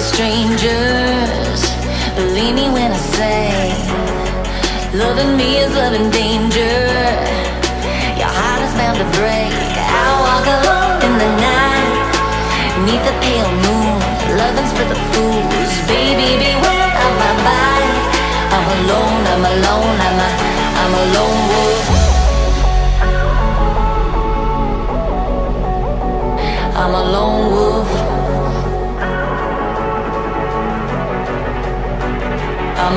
for strangers. Believe me when I say, loving me is loving danger. Your heart is bound to break. I walk alone in the night, neath the pale moon. Loving's for the fools. Baby, beware of my body. I'm alone, I'm alone, I'm a lone wolf. I'm a lone wolf. I'm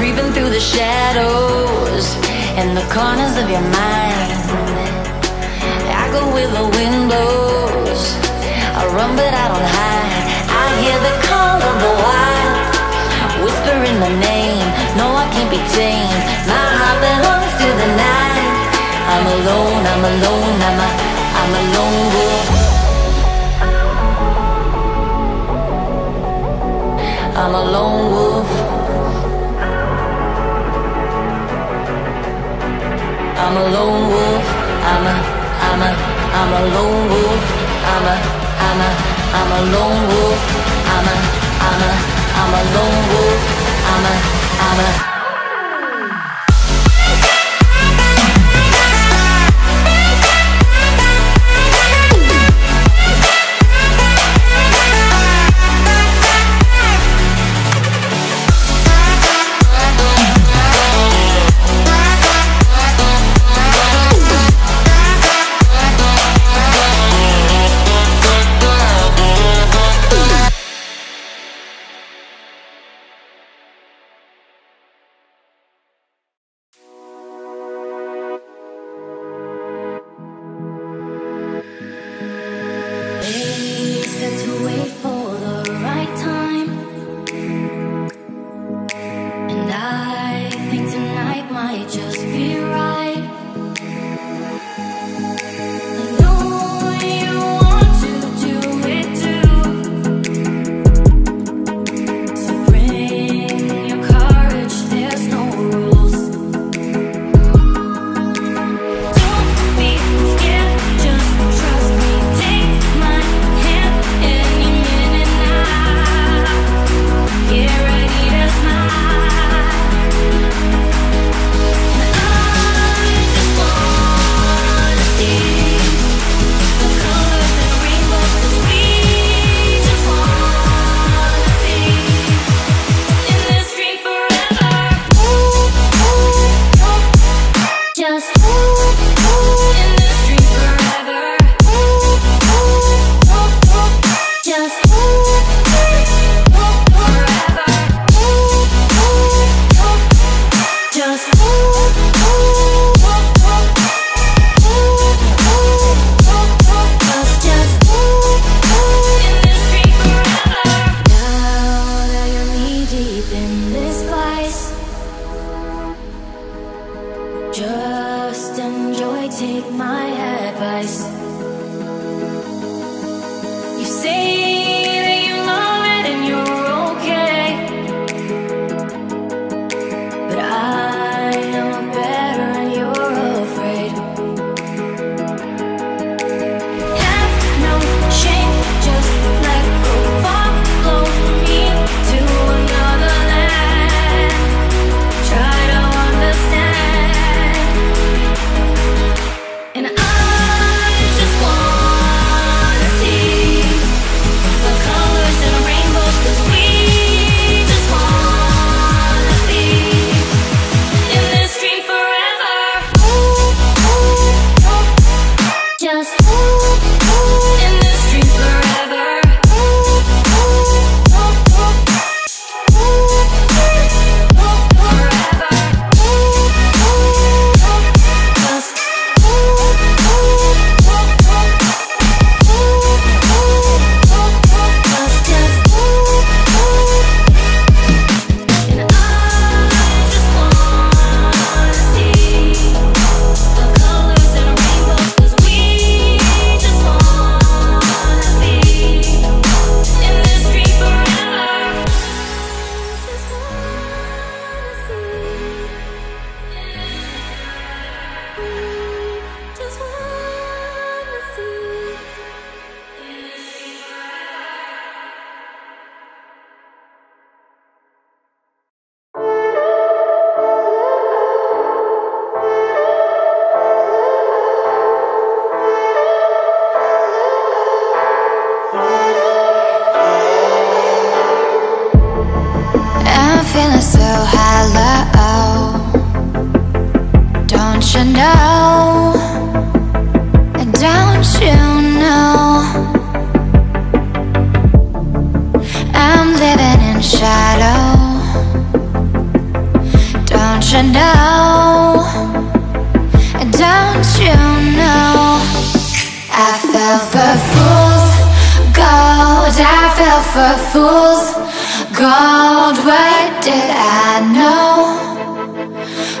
creeping through the shadows and the corners of your mind. I go with the wind blows. I run but I don't hide. I hear the call of the wild, whispering my name. No, I can't be tamed. My heart belongs to the night. I'm alone, I'm alone, I'm a lone wolf. I'm a lone wolf. I'm a lone wolf. I'm a lone wolf. I'm a lone wolf. I'm a lone wolf. I'm a you.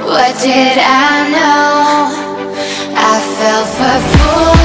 What did I know? I fell for fools.